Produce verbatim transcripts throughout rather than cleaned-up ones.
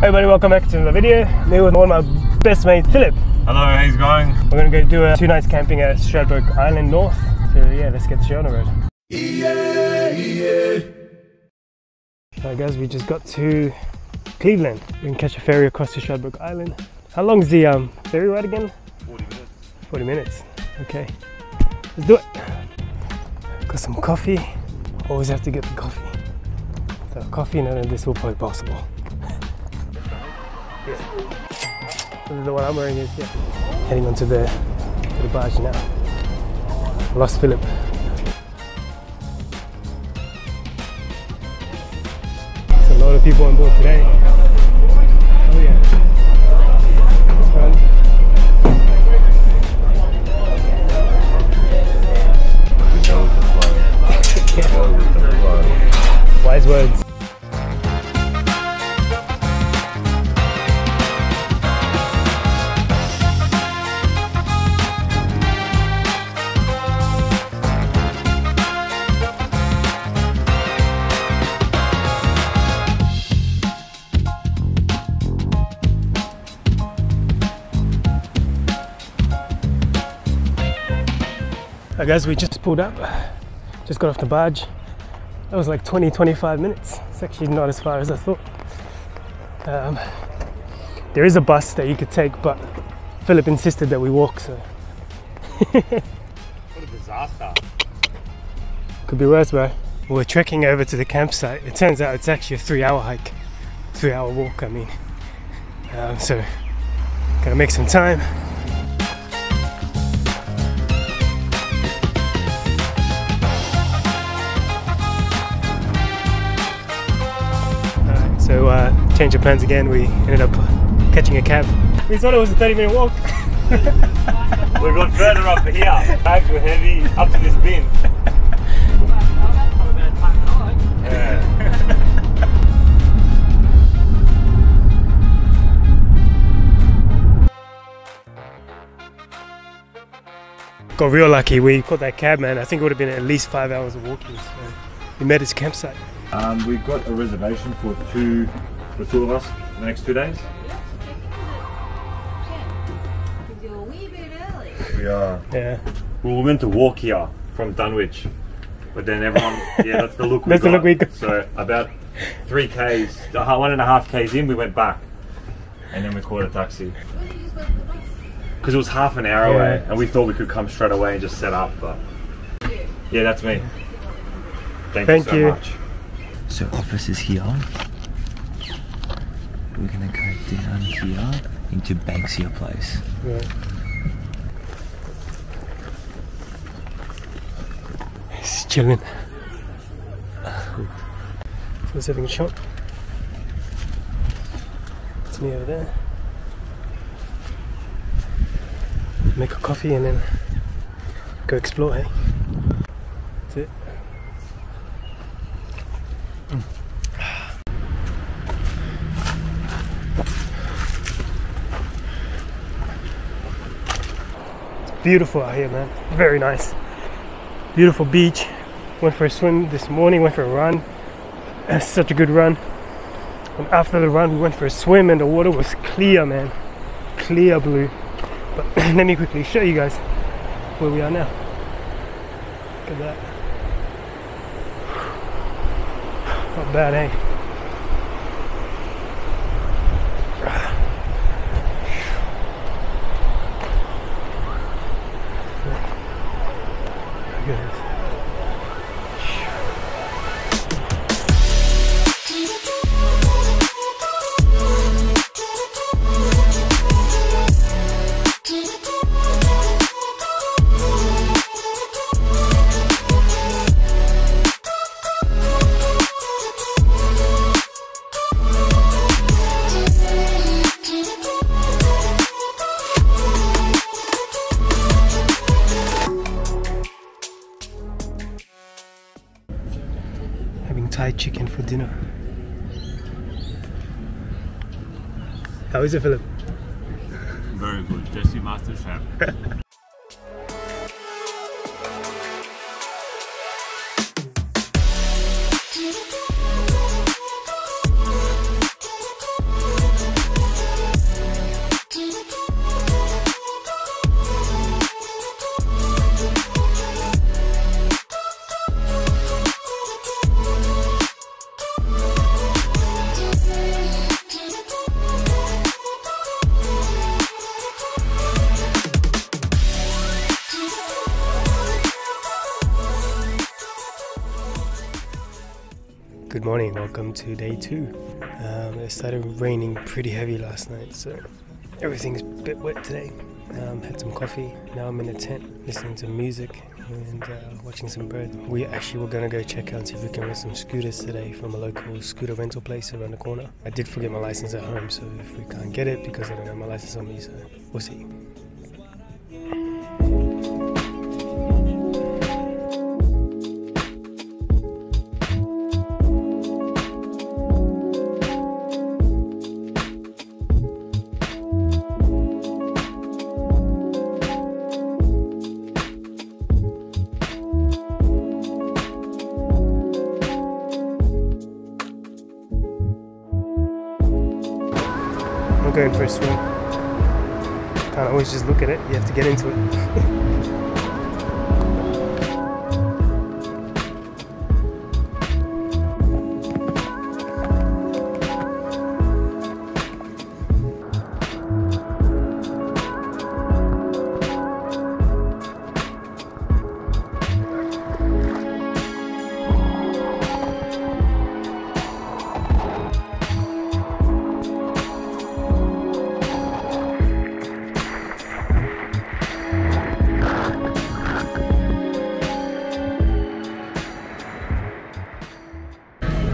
Hey everybody, welcome back to another video. I'm here with one of my best mate, Philip. Hello, how's it going? We're going to go do a two nights camping at Stradbroke Island North. So yeah, let's get the show on the road. Yeah, yeah. Alright guys, we just got to Cleveland. We can catch a ferry across to Stradbroke Island. How long is the um, ferry ride again? forty minutes. forty minutes, okay. Let's do it. Got some coffee. Always have to get the coffee. So coffee, none of this will probably be possible. Yeah. This is the one I'm wearing is, yeah. Heading onto the, to the barge now. Lost Philip. There's a lot of people on board today. Oh yeah. Wise words. Alright guys, we just pulled up, just got off the barge. That was like twenty to twenty-five minutes. It's actually not as far as I thought. Um, there is a bus that you could take, but Philip insisted that we walk, so... What a disaster. Could be worse, bro. We're trekking over to the campsite. It turns out it's actually a three hour hike. Three hour walk, I mean. Um, so, gotta make some time. So uh, change of plans again, we ended up catching a cab. We thought it was a thirty minute walk. We got further up here, bags were heavy, up to this bin. Yeah. Got real lucky, we caught that cab, man. I think it would have been at least five hours of walking. So we met his campsite. Um, we've got a reservation for two, for two of us in the next two days. You're a wee bit early. We are. Yeah. We were meant to walk here from Dunwich, but then everyone, yeah, that's the look we that's got. That's the look we got. So about three k's, one and a half k's in, we went back, and then we caught a taxi. Why did you just wait for the bus? Because it was half an hour yeah. away, and we thought we could come straight away and just set up. But yeah, that's me. Thank, Thank you so you. much. So office is here. We're gonna go down here into Banksia Place. Yeah. It's chilling. So it's having a shot. It's me over there. Make a coffee and then go explore, hey? That's it. Beautiful out here, man. Very nice. Beautiful beach. Went for a swim this morning, went for a run. That's such a good run. And after the run, we went for a swim and the water was clear, man. Clear blue. But let me quickly show you guys where we are now. Look at that. Not bad, eh? Chicken for dinner. How is it, Philip? Very good. Jesse Master Chef. Good morning, welcome to day two. Um, it started raining pretty heavy last night, so everything's a bit wet today. Um, had some coffee, now I'm in a tent listening to music and uh, watching some birds. We actually were going to go check out and see if we can rent some scooters today from a local scooter rental place around the corner. I did forget my license at home, so if we can't get it because I don't have my license on me, so we'll see. Going for a swim. Can't always just look at it, you have to get into it.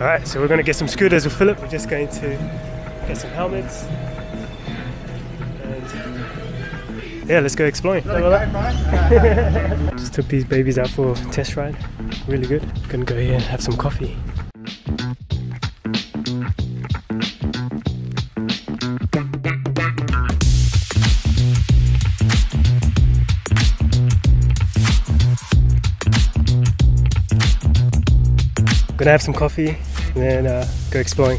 Alright, so we're going to get some scooters with Philip. We're just going to get some helmets and yeah, let's go exploring. Just took these babies out for a test ride, really good. Gonna go here and have some coffee. Gonna have some coffee and then uh, go exploring.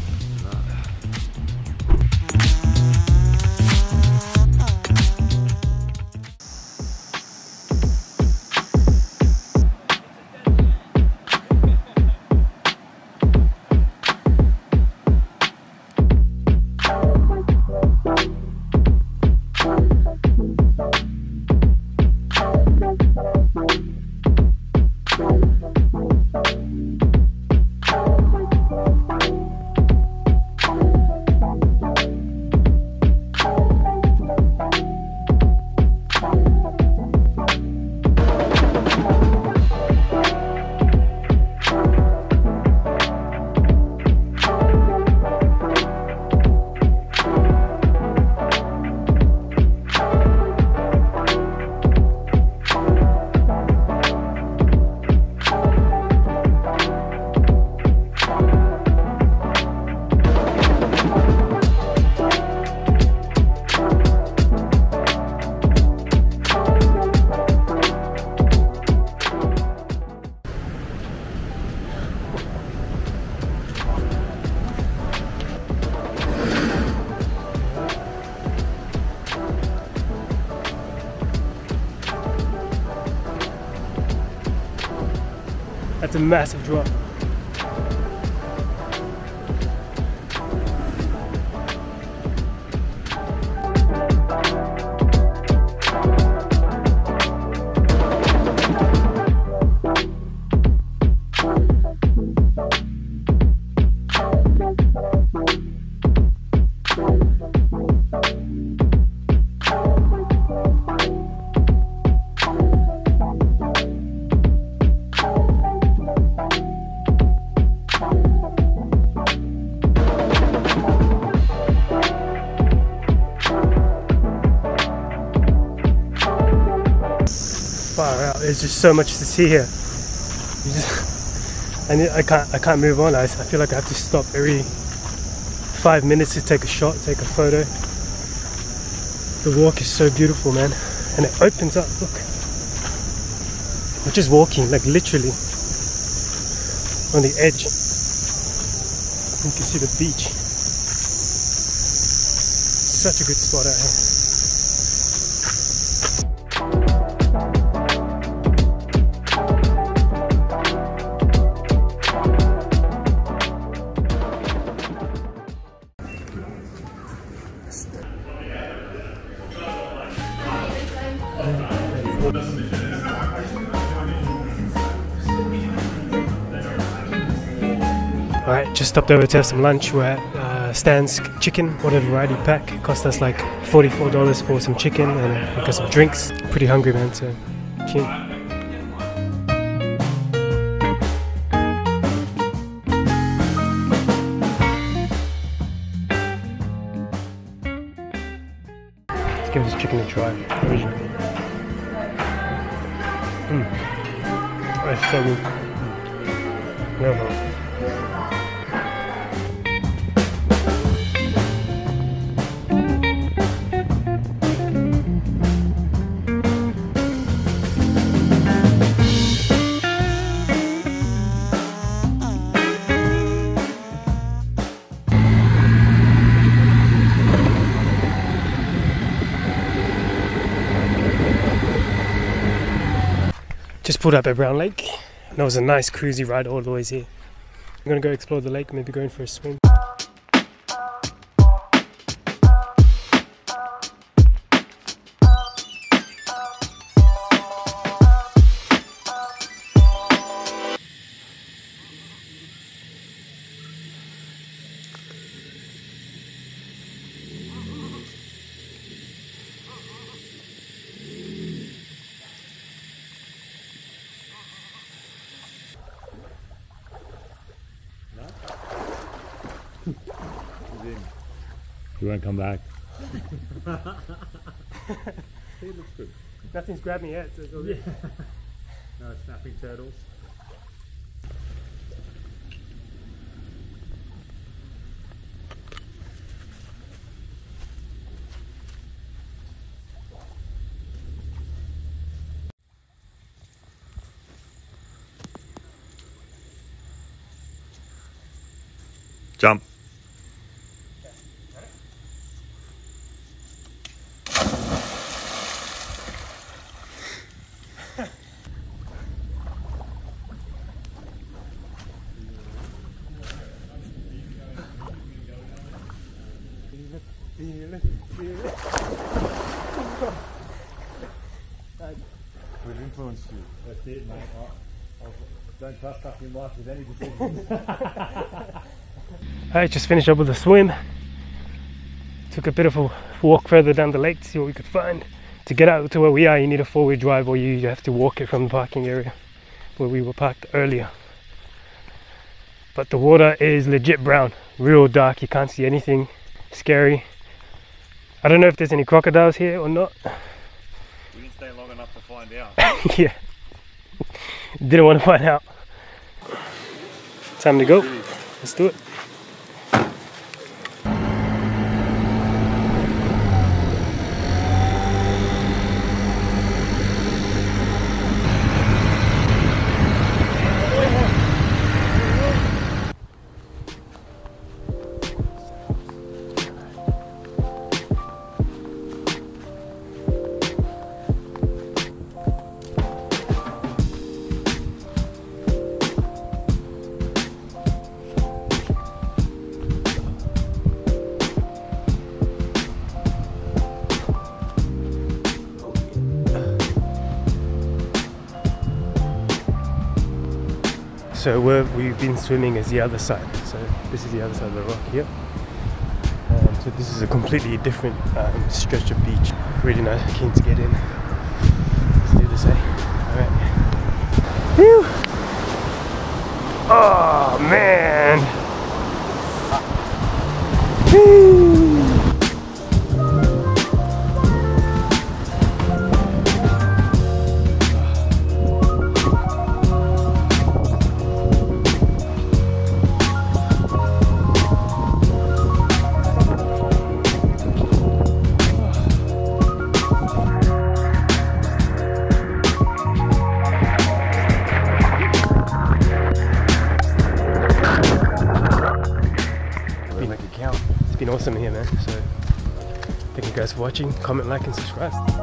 That's a massive drop. Wow, there's just so much to see here. You just, I, need, I can't I can't move on. I, I feel like I have to stop every five minutes to take a shot, take a photo. The walk is so beautiful, man, and it opens up. Look, we're just walking, like literally on the edge. You can see the beach. Such a good spot out here. Alright, just stopped over to have some lunch. We're at uh, Stan's Chicken. Ordered a variety pack. It cost us like forty-four dollars for some chicken and we got some drinks. Pretty hungry, man, so cute. Let's give this chicken a try. Mm. That's so good. Mm. Yeah, just pulled up at Brown Lake and that was a nice cruisy ride all the way here. I'm gonna go explore the lake, maybe going for a swim. You won't come back. It looks good. Nothing's grabbed me yet. So it's all good. Yeah. No snapping turtles. Jump. Philip, Philip. We've influenced you. That's it, mate. I, I don't trust up in life with any decisions. I just finished up with a swim. Took a beautiful walk further down the lake to see what we could find. To get out to where we are, you need a four-wheel drive or you have to walk it from the parking area where we were parked earlier. But the water is legit brown, real dark. You can't see anything scary. I don't know if there's any crocodiles here or not. We didn't stay long enough to find out. Yeah. Didn't want to find out. Time to go. Let's do it. So we're, we've been swimming as the other side, so this is the other side of the rock here. Um, so this is a completely different um, stretch of beach. Really nice, keen to get in. Let's do this, eh? Alright. Whew! Oh man! Whew! Awesome here, man. So thank you guys for watching, comment, like and subscribe.